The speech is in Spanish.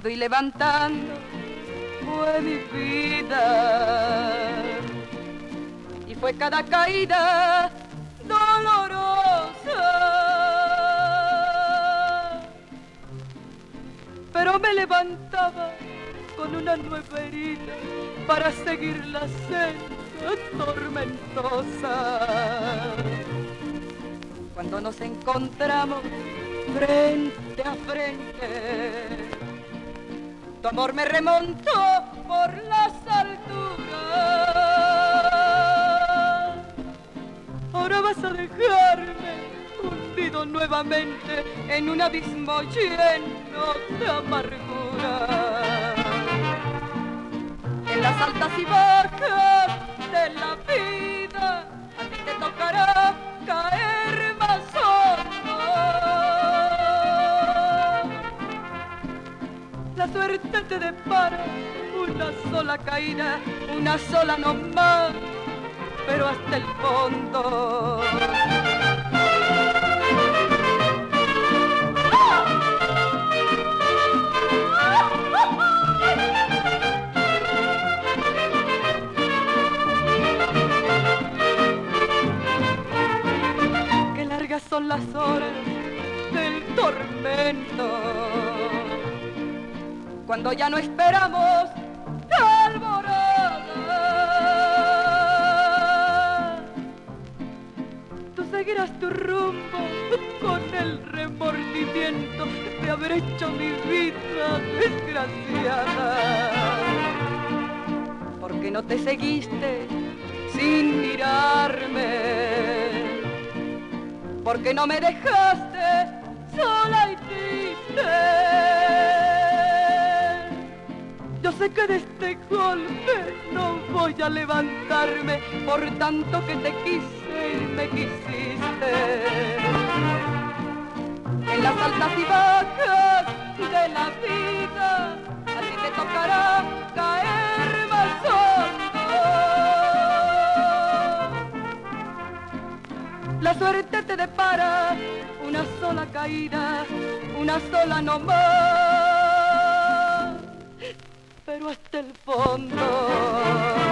cayendo y levantando fue mi vida. Y fue cada caída dolorosa, pero me levantaba con una nueva herida para seguir la senda tormentosa. Cuando nos encontramos frente a frente, tu amor me remontó por las alturas. Ahora vas a dejarme hundido nuevamente en un abismo lleno de amargura. En las altas y bajas de la vida, a ti te tocará caer más hondo. La suerte te depara una sola caída, una sola nomás, pero hasta el fondo. Son las horas del tormento, cuando ya no esperamos alborada. Tú seguirás tu rumbo con el remordimiento de haber hecho mi vida desgraciada. Porque no te seguiste sin mirarme, porque no me dejaste sola y triste. Yo sé que de este golpe no voy a levantarme, por tanto que te quise y me quisiste. En las altas y bajas de la vida, a ti te tocará caer más hondo. La suerte te depara una sola caída, una sola nomás, pero hasta el fondo.